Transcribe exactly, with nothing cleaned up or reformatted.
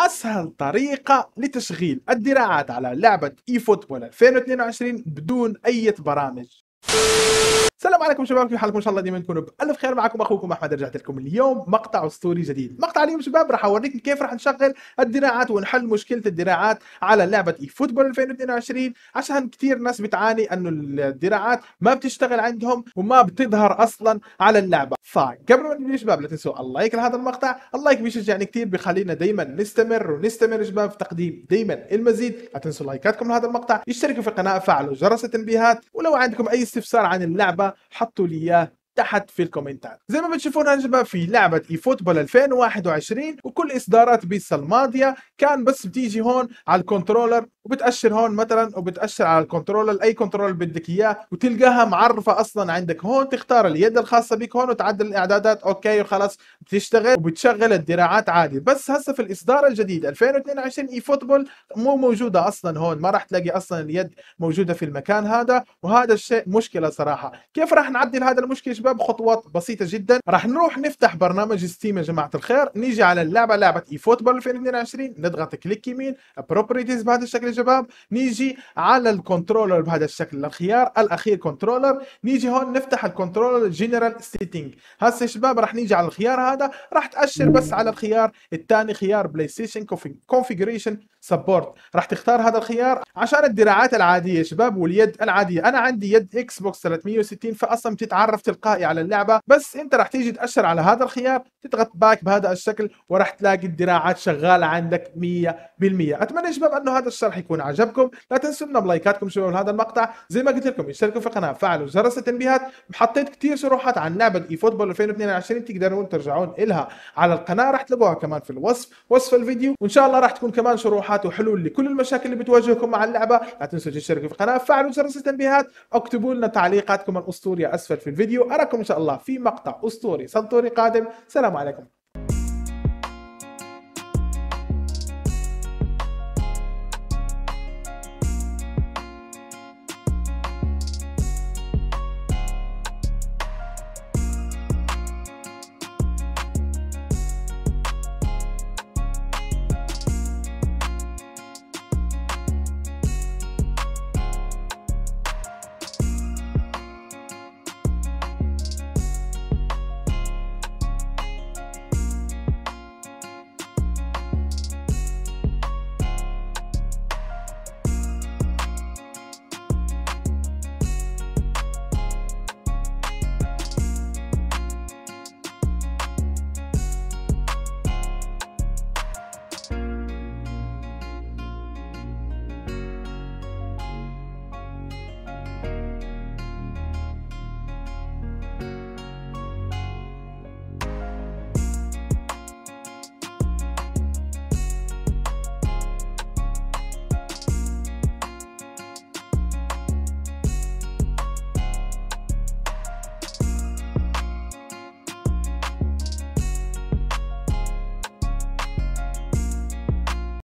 أسهل طريقة لتشغيل الدراعات على لعبة اي فوتبول ألفين واثنين وعشرين بدون أي برامج. السلام عليكم شباب، كيف حالكم؟ ان شاء الله ديما تكونوا بألف خير. معكم اخوكم احمد، رجعت لكم اليوم مقطع اسطوري جديد. مقطع اليوم شباب راح اوريكم كيف راح نشغل الدراعات ونحل مشكله الدراعات على لعبه اي فوتبول ألفين واثنين وعشرين، عشان كثير ناس بتعاني انه الدراعات ما بتشتغل عندهم وما بتظهر اصلا على اللعبه. فقبل ما نبدا شباب لا تنسوا اللايك لهذا المقطع، اللايك بيشجعني كثير، بخلينا دائما نستمر ونستمر شباب في تقديم دائما المزيد. لا تنسوا لايكاتكم لهذا المقطع، اشتركوا في القناه، فعلوا جرس التنبيهات، ولو عندكم اي استفسار عن اللعبه حطوا لي اياه تحت في الكومنتات. زي ما بتشوفون هنا شباب في لعبه اي فوتبول ألفين وواحد وعشرين وكل اصدارات بيس الماضيه كان بس بتيجي هون على الكنترولر وبتاشر هون مثلا، وبتاشر على الكنترولر اي كنترولر بدك اياه، وتلقاها معرفه اصلا عندك هون، تختار اليد الخاصه بك هون وتعدل الاعدادات اوكي وخلاص بتشتغل وبتشغل الدراعات عادي. بس هسه في الاصدار الجديد ألفين واثنين وعشرين اي فوتبول مو موجوده اصلا هون، ما راح تلاقي اصلا اليد موجوده في المكان هذا، وهذا الشيء مشكله صراحه. كيف راح نعدل هذا المشكله شباب؟ خطوات بسيطه جدا. راح نروح نفتح برنامج ستيم يا جماعه الخير، نيجي على اللعبه لعبه اي فوتبول ألفين واثنين وعشرين، نضغط كليك يمين بروبرتيز بهذا الشكل يا شباب، نيجي على الكنترولر بهذا الشكل الخيار الاخير كنترولر، نيجي هون نفتح الكنترولر جنرال سيتنج. هسه شباب راح نيجي على الخيار هذا، راح تاشر بس على الخيار الثاني خيار بلاي ستيشن كونفيجريشن سبورت، راح تختار هذا الخيار عشان الدراعات العاديه شباب واليد العاديه. انا عندي يد اكس بوكس ثلاثمية وستين فاصلا بتتعرف تلقى على اللعبه، بس انت راح تيجي تاشر على هذا الخيار، تضغط باك بهذا الشكل، وراح تلاقي الدراعات شغاله عندك مية بالمية. اتمنى شباب انه هذا الشرح يكون عجبكم، لا تنسونا بلايكاتكم شباب لهذا المقطع، زي ما قلت لكم اشتركوا في القناه، فعلوا جرس التنبيهات. حطيت كثير شروحات عن لعبه اي فوتبول ألفين واثنين وعشرين تقدرون ترجعون لها على القناه، راح تلاقوها كمان في الوصف وصف الفيديو، وان شاء الله راح تكون كمان شروحات وحلول لكل المشاكل اللي بتواجهكم مع اللعبه. لا تنسوا تشتركوا في القناه، فعلوا جرس التنبيهات، اكتبوا لنا تعليقاتكم الاسطوريه اسفل في الفيديو. أراكم إن شاء الله في مقطع أسطوري سنطوري قادم. سلام عليكم.